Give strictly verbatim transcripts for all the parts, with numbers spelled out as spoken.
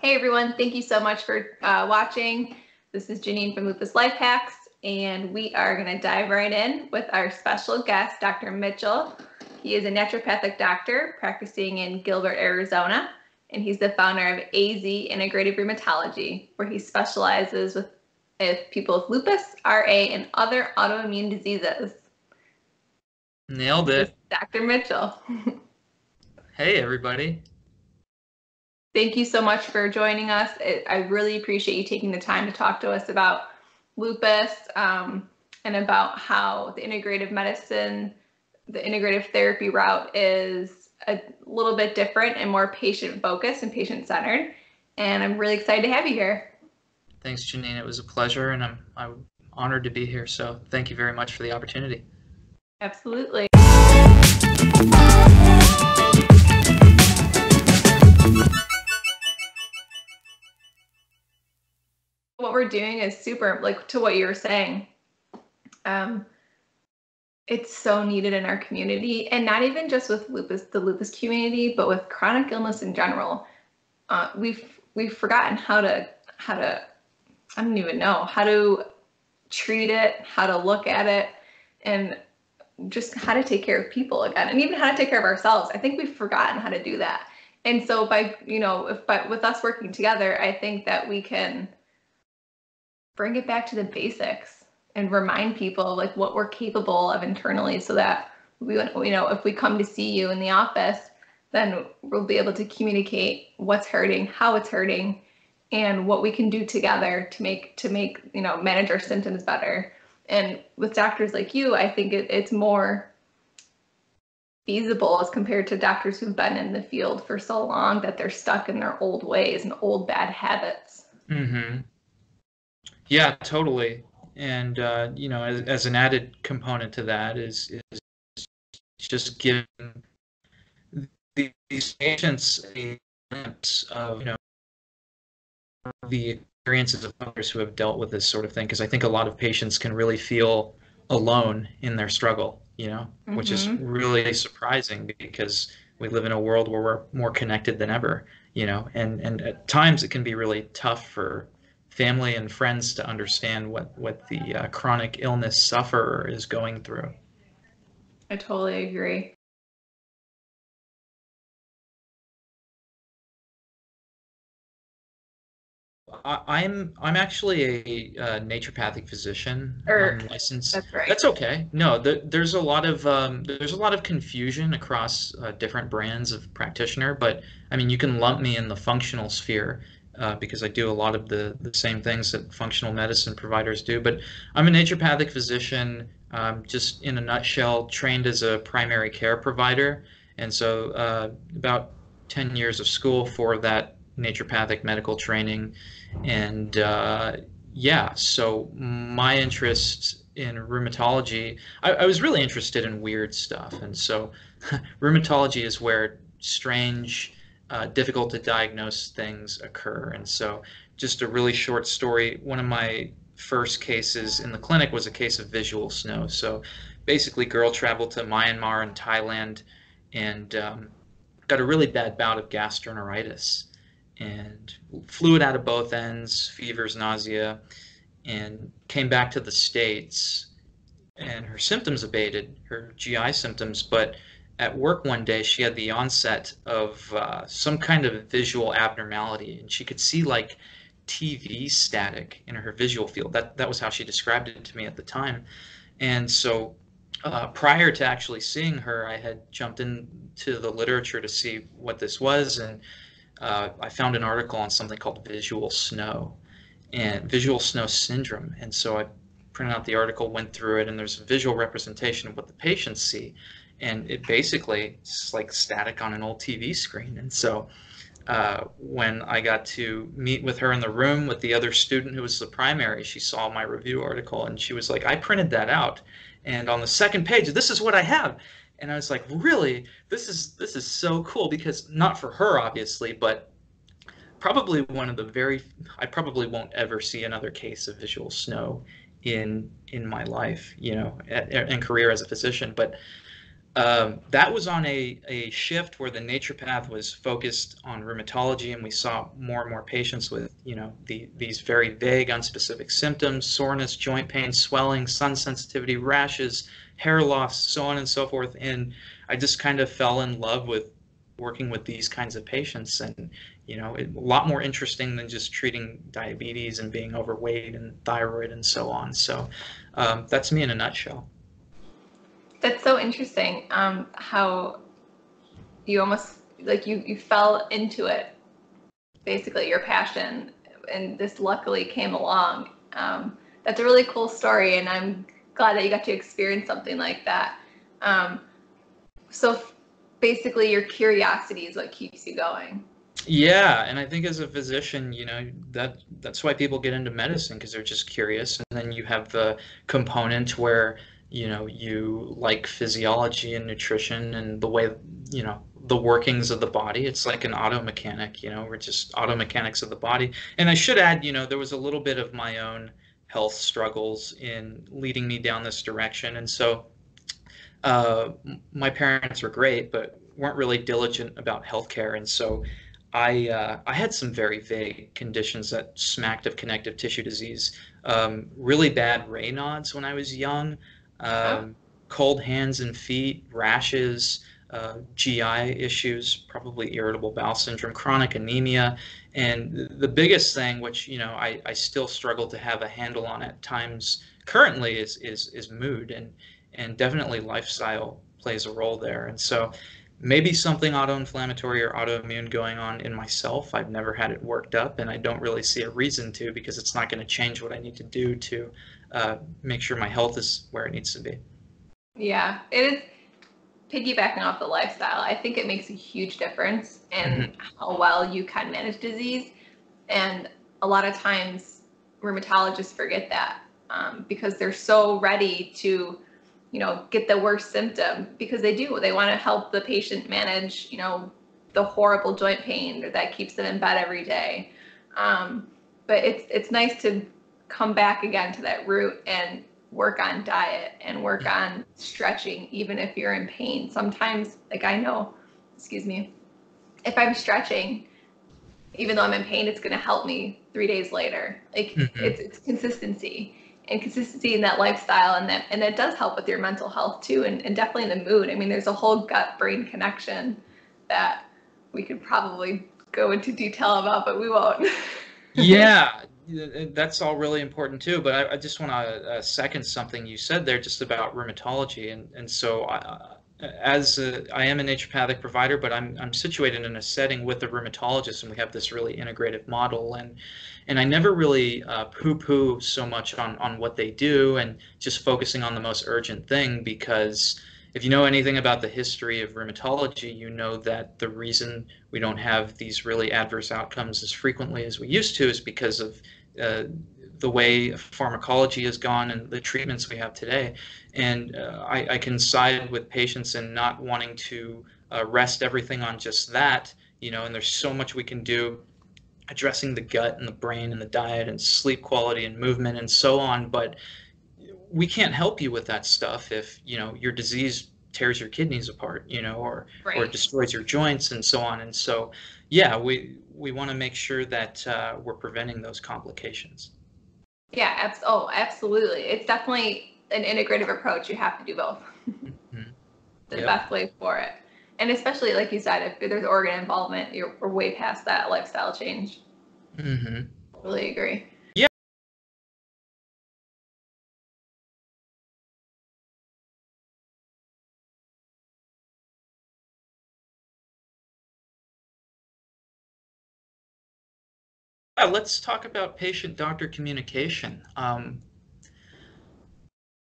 Hey everyone, thank you so much for uh, watching. This is Janine from Lupus Life Hacks, and we are going to dive right in with our special guest, Doctor Mitchell. He is a naturopathic doctor practicing in Gilbert, Arizona, and he's the founder of A Z Integrative Rheumatology, where he specializes with, with people with lupus, R A, and other autoimmune diseases. Nailed it. Doctor Mitchell. Hey, everybody. Thank you so much for joining us. I really appreciate you taking the time to talk to us about lupus um, and about how the integrative medicine, the integrative therapy route is a little bit different and more patient-focused and patient-centered. And I'm really excited to have you here. Thanks, Janine. It was a pleasure, and I'm, I'm honored to be here. So thank you very much for the opportunity. Absolutely. What we're doing is super, like to what you were saying, um, it's so needed in our community, and not even just with lupus, the lupus community, but with chronic illness in general. Uh, we've we've forgotten how to how to I don't even know how to treat it, how to look at it, and just how to take care of people again, and even how to take care of ourselves. I think we've forgotten how to do that, and so by you know, if by with us working together, I think that we can bring it back to the basics and remind people like what we're capable of internally, so that we, you know, if we come to see you in the office, then we'll be able to communicate what's hurting, how it's hurting, and what we can do together to make to make you know manage our symptoms better. And with doctors like you, I think it, it's more feasible as compared to doctors who've been in the field for so long that they're stuck in their old ways and old bad habits. Mm-hmm. Yeah, totally. And, uh, you know, as, as an added component to that is, is just giving these patients a glimpse of, you know, the experiences of others who have dealt with this sort of thing, because I think a lot of patients can really feel alone in their struggle, you know, mm-hmm. which is really surprising because we live in a world where we're more connected than ever, you know, and, and at times it can be really tough for family and friends to understand what what the uh, chronic illness sufferer is going through. I totally agree. I, I'm I'm actually a uh, naturopathic physician. Or, I'm licensed. That's right. That's okay. No, the, there's a lot of um, there's a lot of confusion across uh, different brands of practitioner, but I mean you can lump me in the functional sphere. Uh, because I do a lot of the, the same things that functional medicine providers do. But I'm a naturopathic physician, um, just in a nutshell, trained as a primary care provider. And so uh, about ten years of school for that naturopathic medical training. And uh, yeah, so my interest in rheumatology, I, I was really interested in weird stuff. And so rheumatology is where strange, Uh, difficult to diagnose things occur. And so just a really short story, one of my first cases in the clinic was a case of visual snow. So basically girl traveled to Myanmar and Thailand and um, got a really bad bout of gastroenteritis and fluid out of both ends, fevers, nausea, and came back to the States, and her symptoms abated, her G I symptoms, but at work one day, she had the onset of uh, some kind of visual abnormality, and she could see like T V static in her visual field. That that was how she described it to me at the time. And so uh, prior to actually seeing her, I had jumped into the literature to see what this was, and uh, I found an article on something called visual snow and visual snow syndrome. And so I printed out the article, went through it, and there's a visual representation of what the patients see. And it basically is like static on an old T V screen. And so uh, when I got to meet with her in the room with the other student who was the primary, she saw my review article and she was like, I printed that out. And on the second page, this is what I have. And I was like, really? This is this is so cool, because not for her, obviously, but probably one of the very, I probably won't ever see another case of visual snow in in my life, you know, and career as a physician. But Um, that was on a, a shift where the naturopath was focused on rheumatology, and we saw more and more patients with, you know, the, these very vague, unspecific symptoms: soreness, joint pain, swelling, sun sensitivity, rashes, hair loss, so on and so forth. And I just kind of fell in love with working with these kinds of patients, and, you know, it, a lot more interesting than just treating diabetes and being overweight and thyroid and so on. So um, that's me in a nutshell. That's so interesting, um, how you almost, like, you, you fell into it, basically, your passion, and this luckily came along. Um, that's a really cool story, and I'm glad that you got to experience something like that. Um, so basically, your curiosity is what keeps you going. Yeah, and I think as a physician, you know, that that's why people get into medicine, because they're just curious. And then you have the component where, you know, you like physiology and nutrition and the way, you know, the workings of the body. It's like an auto mechanic, you know, we're just auto mechanics of the body. And I should add, you know, there was a little bit of my own health struggles in leading me down this direction. And so uh, my parents were great, but weren't really diligent about healthcare. And so I, uh, I had some very vague conditions that smacked of connective tissue disease, um, really bad Raynaud's when I was young. Um, cold hands and feet, rashes, uh, G I issues, probably irritable bowel syndrome, chronic anemia. And the biggest thing, which, you know, I, I still struggle to have a handle on at times currently, is, is, is mood, and, and definitely lifestyle plays a role there. And so maybe something autoinflammatory or autoimmune going on in myself. I've never had it worked up, and I don't really see a reason to, because it's not going to change what I need to do to Uh, make sure my health is where it needs to be. Yeah, it is piggybacking off the lifestyle. I think it makes a huge difference in mm-hmm. how well you can manage disease. And a lot of times rheumatologists forget that um, because they're so ready to, you know, get the worst symptom, because they do. They want to help the patient manage, you know, the horrible joint pain that keeps them in bed every day. Um, but it's it's nice to come back again to that root and work on diet and work on stretching, even if you're in pain. Sometimes, like I know, excuse me, if I'm stretching, even though I'm in pain, it's going to help me three days later. Like mm-hmm. it's, it's consistency and consistency in that lifestyle. And that, and that does help with your mental health too. And, and definitely in the mood. I mean, there's a whole gut brain connection that we could probably go into detail about, but we won't. Yeah. That's all really important too, but I, I just want to uh, second something you said there just about rheumatology. And, and so I, as a, I am a naturopathic provider, but I'm, I'm situated in a setting with a rheumatologist, and we have this really integrative model. And, and I never really uh, poo-poo so much on, on what they do and just focusing on the most urgent thing, because if you know anything about the history of rheumatology, you know that the reason we don't have these really adverse outcomes as frequently as we used to is because of uh, the way pharmacology has gone and the treatments we have today. And uh, I, I can side with patients in not wanting to uh, rest everything on just that, you know, and there's so much we can do addressing the gut and the brain and the diet and sleep quality and movement and so on. But we can't help you with that stuff if, you know, your disease tears your kidneys apart, you know, or right. or destroys your joints and so on. And so, yeah, we we want to make sure that uh, we're preventing those complications. Yeah. Abs- oh, absolutely. It's definitely an integrative approach. You have to do both. Mm-hmm. the yep. best way for it. And especially, like you said, if there's organ involvement, you're we're way past that lifestyle change. Mm-hmm. I really agree. Yeah, let's talk about patient-doctor communication. Um,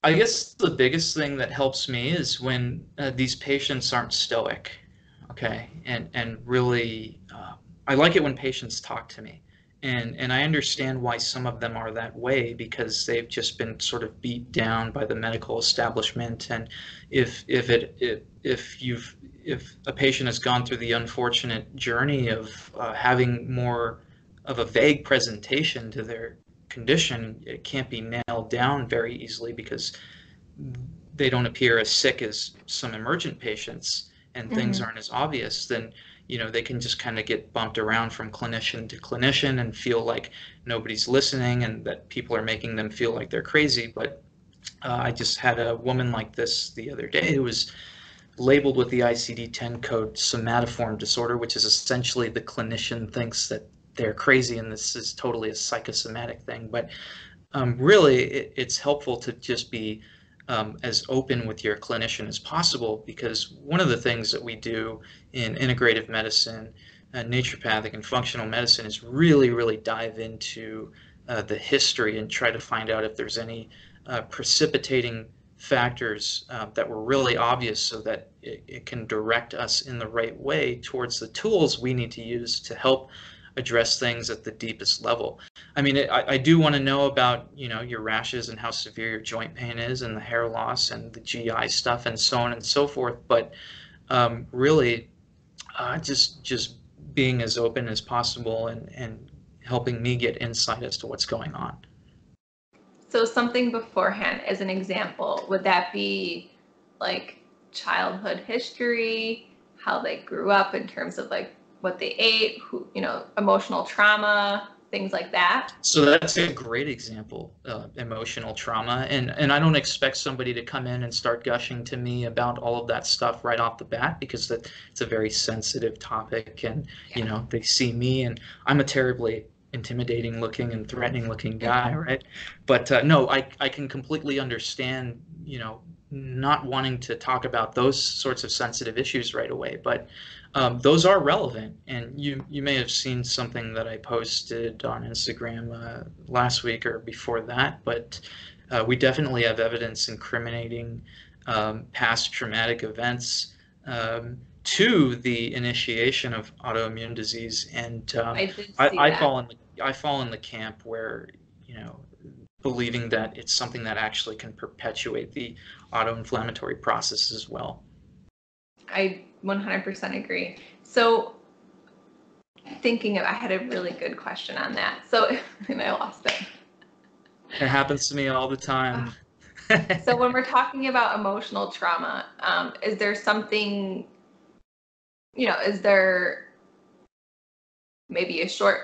I guess the biggest thing that helps me is when uh, these patients aren't stoic, okay? And and really, uh, I like it when patients talk to me. And, and I understand why some of them are that way, because they've just been sort of beat down by the medical establishment. And if if it, it if you've if a patient has gone through the unfortunate journey of uh, having more of a vague presentation to their condition, it can't be nailed down very easily because they don't appear as sick as some emergent patients and things mm-hmm. aren't as obvious, then, you know, they can just kind of get bumped around from clinician to clinician and feel like nobody's listening and that people are making them feel like they're crazy. But uh, I just had a woman like this the other day who was labeled with the I C D ten code somatoform disorder, which is essentially the clinician thinks that they're crazy and this is totally a psychosomatic thing. But um, really, it, it's helpful to just be Um, as open with your clinician as possible, because one of the things that we do in integrative medicine, uh, naturopathic and functional medicine is really, really dive into uh, the history and try to find out if there's any uh, precipitating factors uh, that were really obvious so that it, it can direct us in the right way towards the tools we need to use to help address things at the deepest level. I mean, I, I do want to know about, you know, your rashes and how severe your joint pain is and the hair loss and the G I stuff and so on and so forth. But um, really, uh, just just being as open as possible and, and helping me get insight as to what's going on. So something beforehand, as an example, would that be like childhood history, how they grew up in terms of like what they ate, who, you know, emotional trauma, things like that? So that's a great example, uh, emotional trauma. And, and I don't expect somebody to come in and start gushing to me about all of that stuff right off the bat, because that it's a very sensitive topic. And, yeah. you know, they see me and I'm a terribly intimidating looking and threatening looking guy, right? But uh, no, I, I can completely understand, you know, not wanting to talk about those sorts of sensitive issues right away. But um, those are relevant. And you you may have seen something that I posted on Instagram uh, last week or before that, but uh, we definitely have evidence incriminating um, past traumatic events um, to the initiation of autoimmune disease. And um, I, I, I fall in the, I fall in the camp where, you know, believing that it's something that actually can perpetuate the autoinflammatory process as well. I one hundred percent agree. So thinking of, I had a really good question on that. So, and I lost it. It happens to me all the time. So when we're talking about emotional trauma, um, is there something, you know, is there maybe a short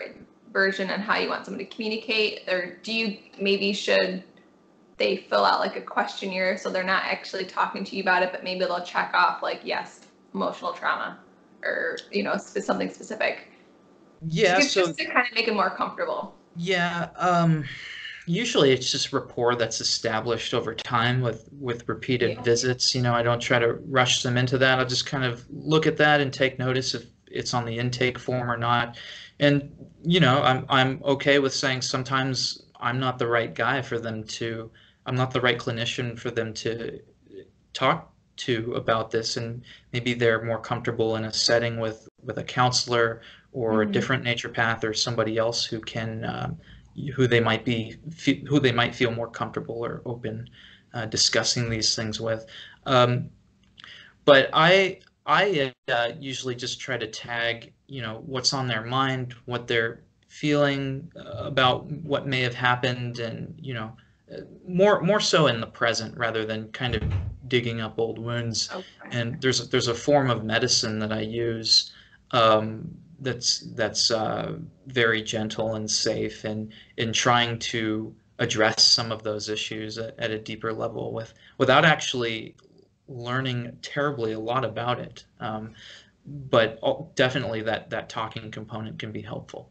version on how you want someone to communicate, or do you maybe should they fill out like a questionnaire so they're not actually talking to you about it, but maybe they'll check off like, yes, emotional trauma, or, you know, something specific? Yeah, so just to kind of make it more comfortable. Yeah, um, usually it's just rapport that's established over time with with repeated yeah. visits. You know, I don't try to rush them into that. I'll just kind of look at that and take notice if it's on the intake form or not. And, you know, I'm, I'm okay with saying sometimes I'm not the right guy for them to, I'm not the right clinician for them to talk to about this. And maybe they're more comfortable in a setting with, with a counselor or mm-hmm. a different naturopath or somebody else who can, um, who they might be, who they might feel more comfortable or open uh, discussing these things with. Um, but I, I uh, usually just try to tag, you know, what's on their mind, what they're feeling about what may have happened, and, you know, more more so in the present rather than kind of digging up old wounds. Okay. And there's there's a form of medicine that I use um, that's that's uh, very gentle and safe, and in trying to address some of those issues at, at a deeper level with without actually learning terribly a lot about it, um, but definitely that that talking component can be helpful.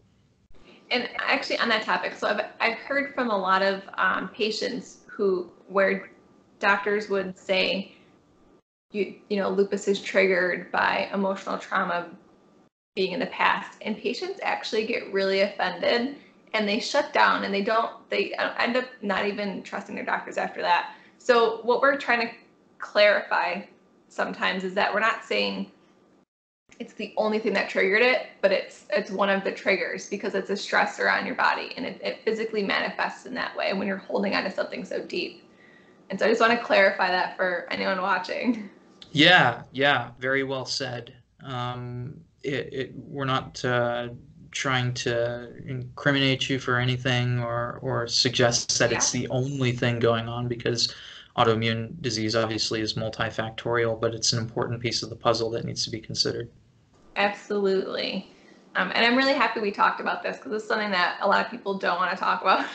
And actually on that topic, so I've I've heard from a lot of um, patients who where doctors would say, you you know, lupus is triggered by emotional trauma being in the past, and patients actually get really offended and they shut down and they don't they end up not even trusting their doctors after that. So what we're trying to clarify sometimes is that we're not saying it's the only thing that triggered it, but it's it's one of the triggers, because it's a stressor on your body and it, it physically manifests in that way when you're holding on to something so deep. And so I just want to clarify that for anyone watching. Yeah, yeah, very well said. Um, it, it, we're not uh, trying to incriminate you for anything or, or suggest that yeah. it's the only thing going on, because autoimmune disease obviously is multifactorial, but it's an important piece of the puzzle that needs to be considered. Absolutely. Um, and I'm really happy we talked about this because it's something that a lot of people don't want to talk about.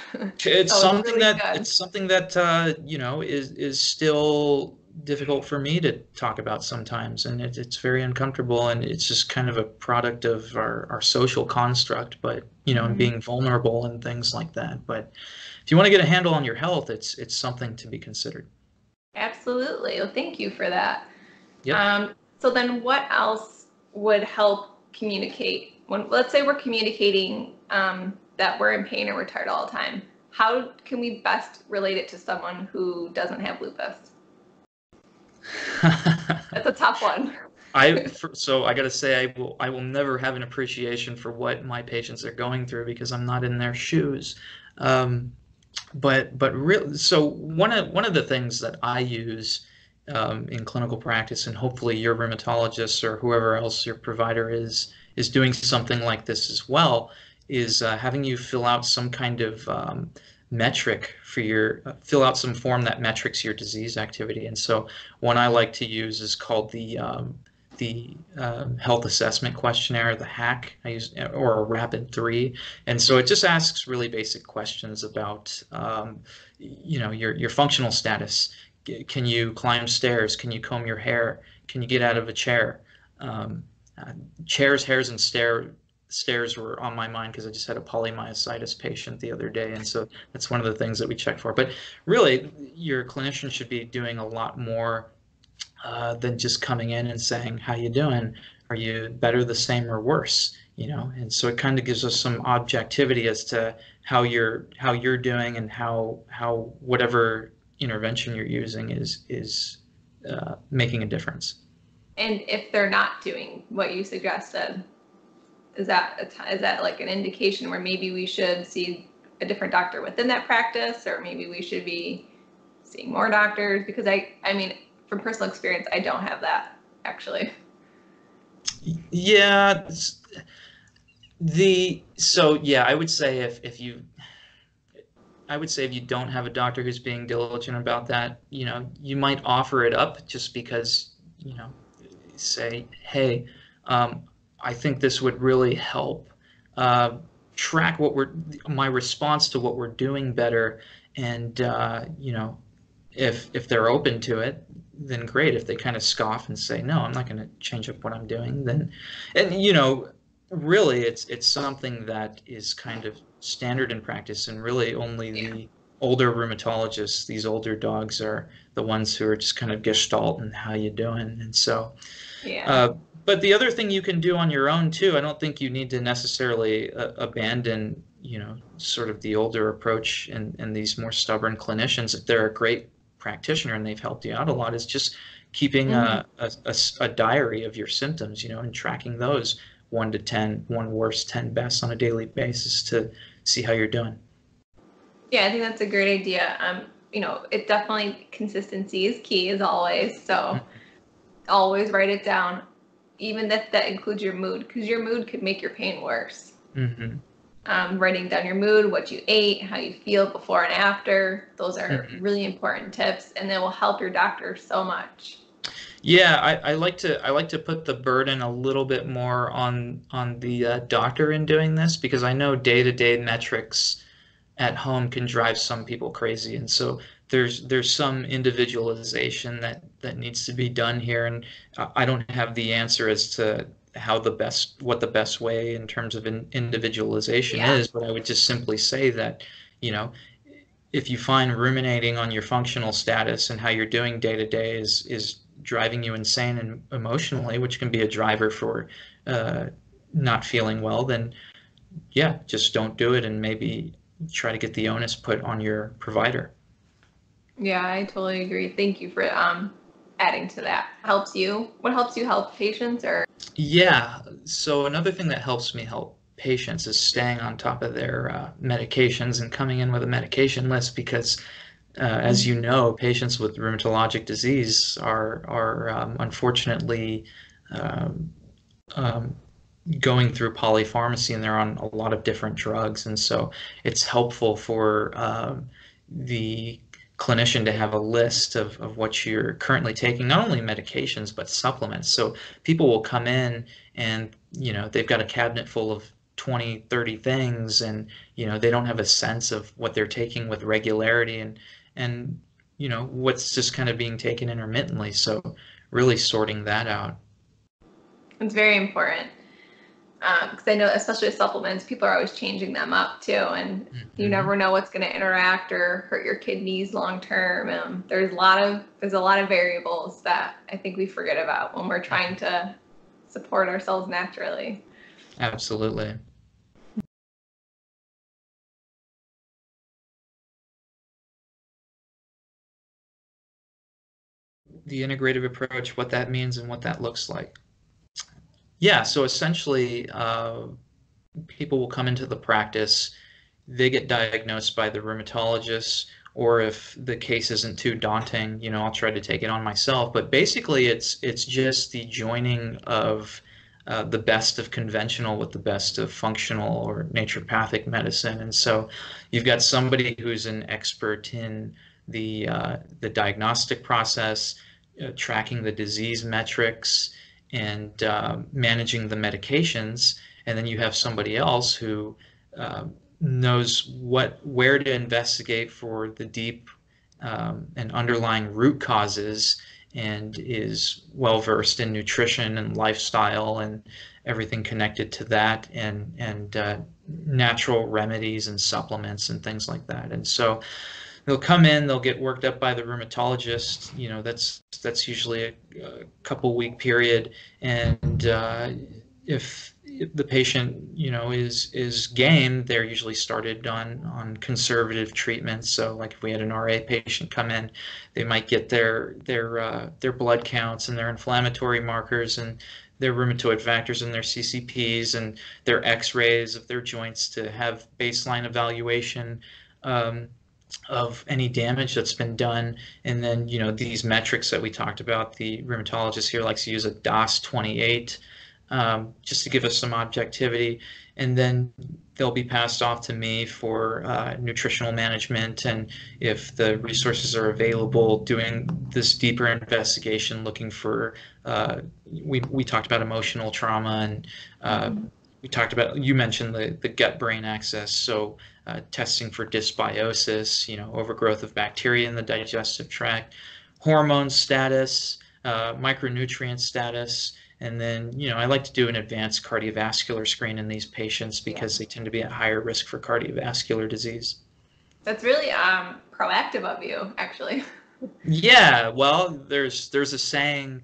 It's so something it's really that good. it's something that uh, you know is is still difficult for me to talk about sometimes, and it, it's very uncomfortable, and it's just kind of a product of our, our social construct. But you know, mm-hmm. and being vulnerable and things like that. But if you want to get a handle on your health, it's it's something to be considered. Absolutely. Well, thank you for that. Yep. Um, so then, what else would help communicate? When, let's say we're communicating um, that we're in pain or we're tired all the time, how can we best relate it to someone who doesn't have lupus? That's a tough one. I so I got to say I will I will never have an appreciation for what my patients are going through because I'm not in their shoes. Um, but but really, so one of one of the things that I use um, in clinical practice, and hopefully your rheumatologist or whoever else your provider is. is doing something like this as well, is uh, having you fill out some kind of um, metric for your, uh, fill out some form that metrics your disease activity. And so one I like to use is called the um, the uh, health assessment questionnaire, the hack, I use, or a Rapid Three. And so it just asks really basic questions about, um, you know, your, your functional status. Can you climb stairs? Can you comb your hair? Can you get out of a chair? Um, Uh, chairs, hairs, and stair, stairs were on my mind because I just had a polymyositis patient the other day, and so that's one of the things that we check for. But really, your clinician should be doing a lot more uh, than just coming in and saying, "How you doing? Are you better, the same, or worse?" You know, and so it kind of gives us some objectivity as to how you're how you're doing and how how whatever intervention you're using is is uh, making a difference. And if they're not doing what you suggested, is that a t- is that like an indication where maybe we should see a different doctor within that practice, or maybe we should be seeing more doctors? Because I, I mean, from personal experience, I don't have that actually. Yeah, the so yeah, I would say if if you. I would say if you don't have a doctor who's being diligent about that, you know, you might offer it up just because, you know. Say, hey, um, I think this would really help uh, track what we're my response to what we're doing better, and uh, you know, if if they're open to it, then great. If they kind of scoff and say, no, I'm not going to change up what I'm doing, then, and you know, really, it's it's something that is kind of standard in practice, and really only yeah. the older rheumatologists, these older dogs are the ones who are just kind of gestalt and how you doing. And so, yeah. Uh, but the other thing you can do on your own too, I don't think you need to necessarily uh, abandon, you know, sort of the older approach and, and these more stubborn clinicians. If they're a great practitioner and they've helped you out a lot, is just keeping mm-hmm. a, a, a diary of your symptoms, you know, and tracking those one to ten, one worst, ten best on a daily basis to see how you're doing. Yeah, I think that's a great idea. Um, you know, it definitely consistency is key as always. So mm-hmm. always write it down, even if that includes your mood, because your mood could make your pain worse. Mm-hmm. Um, writing down your mood, what you ate, how you feel before and after. Those are mm-hmm. really important tips, and they will help your doctor so much. Yeah, I, I like to I like to put the burden a little bit more on on the uh, doctor in doing this, because I know day-to-day metrics at home can drive some people crazy, and so there's there's some individualization that that needs to be done here, and I don't have the answer as to how the best what the best way in terms of an individualization yeah. is, but I would just simply say that, you know, if you find ruminating on your functional status and how you're doing day to day is is driving you insane and emotionally, which can be a driver for uh, not feeling well, then yeah, just don't do it, and maybe try to get the onus put on your provider. Yeah, I totally agree. Thank you for um, adding to that. Helps you. What helps you help patients? Or yeah. So another thing that helps me help patients is staying on top of their uh, medications and coming in with a medication list, because uh, as you know, patients with rheumatologic disease are are um, unfortunately um, um, going through polypharmacy, and they're on a lot of different drugs, and so it's helpful for um, the clinician to have a list of, of what you're currently taking, not only medications, but supplements. So people will come in and, you know, they've got a cabinet full of twenty, thirty things, and, you know, they don't have a sense of what they're taking with regularity and, and, you know, what's just kind of being taken intermittently. So really sorting that out. It's very important. Because um, I know, especially with supplements, people are always changing them up too, and you mm-hmm. never know what's going to interact or hurt your kidneys long term. Um, there's a lot of there's a lot of variables that I think we forget about when we're trying to support ourselves naturally. Absolutely. The integrative approach, what that means and what that looks like. Yeah, so essentially, uh, people will come into the practice, they get diagnosed by the rheumatologist, or if the case isn't too daunting, you know, I'll try to take it on myself. But basically, it's it's just the joining of uh, the best of conventional with the best of functional or naturopathic medicine. And so you've got somebody who's an expert in the, uh, the diagnostic process, uh, tracking the disease metrics, and uh, managing the medications, and then you have somebody else who uh, knows what where to investigate for the deep um, and underlying root causes, and is well versed in nutrition and lifestyle and everything connected to that, and and uh, natural remedies and supplements and things like that. And so they'll come in, they'll get worked up by the rheumatologist. You know, that's that's usually a, a couple week period. And uh, if, if the patient, you know, is is game, they're usually started on on conservative treatments. So, like if we had an R A patient come in, they might get their their uh, their blood counts and their inflammatory markers and their rheumatoid factors and their C C Ps and their X-rays of their joints to have baseline evaluation Um, of any damage that's been done. And then, you know, these metrics that we talked about, the rheumatologist here likes to use a D A S twenty-eight um, just to give us some objectivity. And then they'll be passed off to me for uh, nutritional management. And if the resources are available, doing this deeper investigation, looking for, uh, we, we talked about emotional trauma, and uh, mm-hmm. we talked about, you mentioned the, the gut-brain axis. So Uh, testing for dysbiosis, you know, overgrowth of bacteria in the digestive tract, hormone status, uh, micronutrient status, and then, you know, I like to do an advanced cardiovascular screen in these patients because yeah. they tend to be at higher risk for cardiovascular disease. That's really um, proactive of you, actually. Yeah, well, there's there's a saying,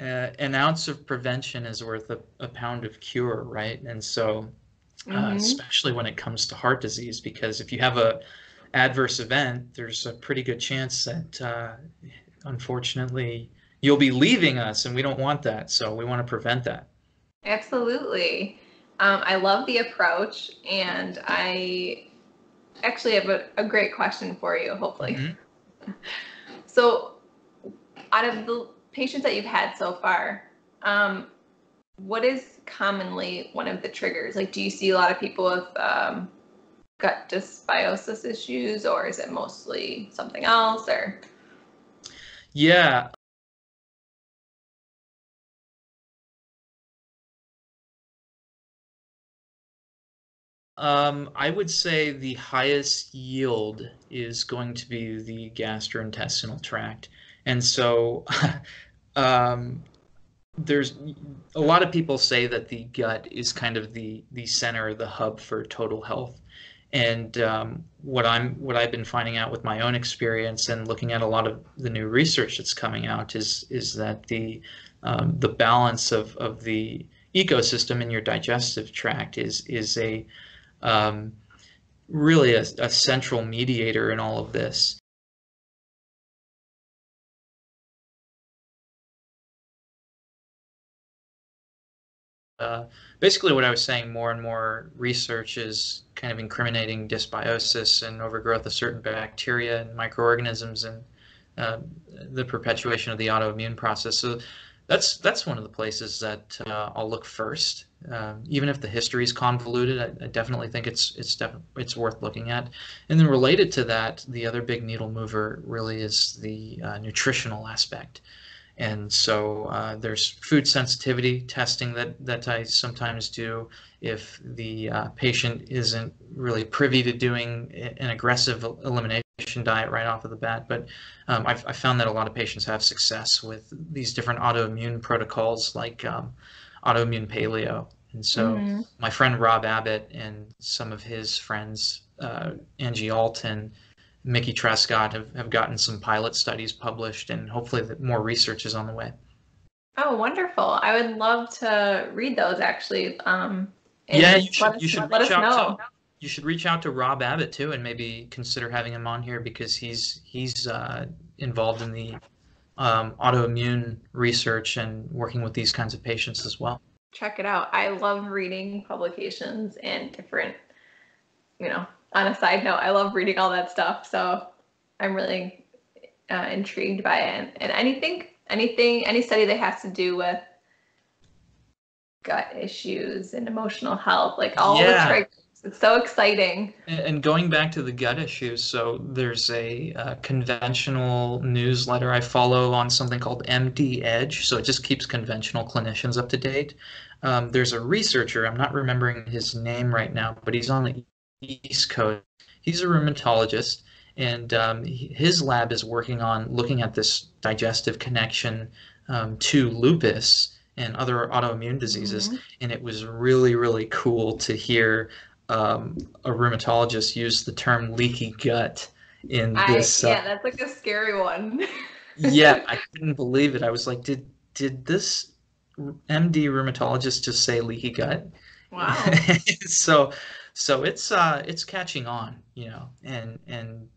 uh, an ounce of prevention is worth a, a pound of cure, right? And so Uh, mm-hmm. especially when it comes to heart disease, because if you have a adverse event, there's a pretty good chance that uh, unfortunately you'll be leaving us, and we don't want that. So we want to prevent that. Absolutely. Um, I love the approach, and I actually have a, a great question for you, hopefully. Mm-hmm. So out of the patients that you've had so far, um, what is commonly one of the triggers? Like, do you see a lot of people with um, gut dysbiosis issues, or is it mostly something else? Or yeah, um, I would say the highest yield is going to be the gastrointestinal tract, and so. um, There's a lot of people say that the gut is kind of the the center, the hub for total health, and um, what I'm what I've been finding out with my own experience and looking at a lot of the new research that's coming out is is that the um, the balance of of the ecosystem in your digestive tract is is a um, really a, a central mediator in all of this. Uh, basically what I was saying, more and more research is kind of incriminating dysbiosis and overgrowth of certain bacteria and microorganisms and uh, the perpetuation of the autoimmune process. So that's that's one of the places that uh, I'll look first. Uh, even if the history is convoluted, I, I definitely think it's it's it's worth looking at. And then related to that, the other big needle mover really is the uh, nutritional aspect. And so uh, there's food sensitivity testing that, that I sometimes do if the uh, patient isn't really privy to doing an aggressive elimination diet right off of the bat. But um, I've, I've found that a lot of patients have success with these different autoimmune protocols like um, autoimmune paleo. And so mm-hmm. my friend Rob Abbott and some of his friends, uh, Angie Alton, Mickey Trescott have, have gotten some pilot studies published, and hopefully that more research is on the way. Oh, wonderful. I would love to read those actually. Um, yeah, you should, us, you should reach out to, you should reach out to Rob Abbott too, and maybe consider having him on here because he's, he's uh, involved in the um, autoimmune research and working with these kinds of patients as well. Check it out. I love reading publications and different, you know, on a side note, I love reading all that stuff, so I'm really uh, intrigued by it. And, and anything, anything, any study that has to do with gut issues and emotional health, like all yeah. the triggers, it's so exciting. And, and going back to the gut issues, so there's a uh, conventional newsletter I follow on something called M D Edge, so it just keeps conventional clinicians up to date. Um, there's a researcher, I'm not remembering his name right now, but he's on the East Coast. He's a rheumatologist, and um, his lab is working on looking at this digestive connection um, to lupus and other autoimmune diseases. Mm-hmm. And it was really, really cool to hear um, a rheumatologist use the term leaky gut in I, this. Yeah, uh, that's like a scary one. Yeah, I couldn't believe it. I was like, did did this M D rheumatologist just say leaky gut? Wow. so. So it's uh, it's catching on, you know, and and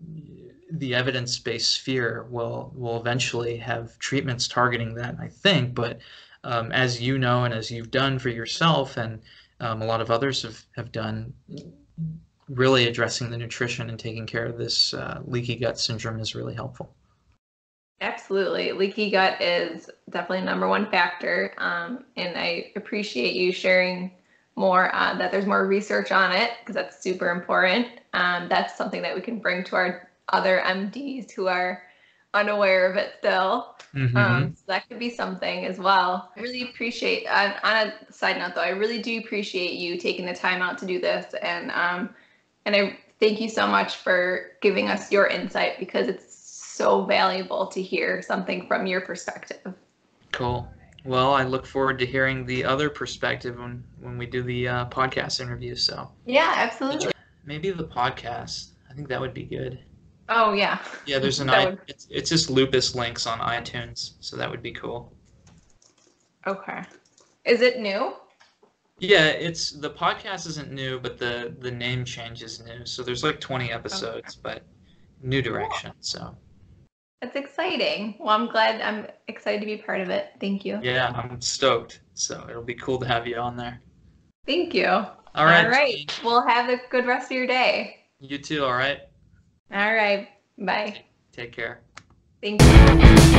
the evidence-based sphere will will eventually have treatments targeting that, I think. But um, as you know, and as you've done for yourself, and um, a lot of others have, have done, really addressing the nutrition and taking care of this uh, leaky gut syndrome is really helpful. Absolutely. Leaky gut is definitely number one factor, um, and I appreciate you sharing more uh, that there's more research on it, because that's super important. Um, that's something that we can bring to our other M Ds who are unaware of it still. Mm-hmm. Um, so that could be something as well. I really appreciate, on, on a side note though, I really do appreciate you taking the time out to do this. And, um, and I thank you so much for giving us your insight, because it's so valuable to hear something from your perspective. Cool. Well, I look forward to hearing the other perspective when, when we do the uh, podcast interview. So yeah, absolutely. Maybe the podcast. I think that would be good. Oh yeah. Yeah, there's an I, would... it's, it's just Lupus Links on iTunes, so that would be cool. Okay. Is it new? Yeah, it's the podcast isn't new, but the the name change is new. So there's like twenty episodes, okay. But new direction. Cool. So. That's exciting. Well, I'm glad. I'm excited to be part of it. Thank you. Yeah, I'm stoked. So it'll be cool to have you on there. Thank you. All right. All right. Well, have a good rest of your day. You too. All right. All right. Bye. Take care. Thank you.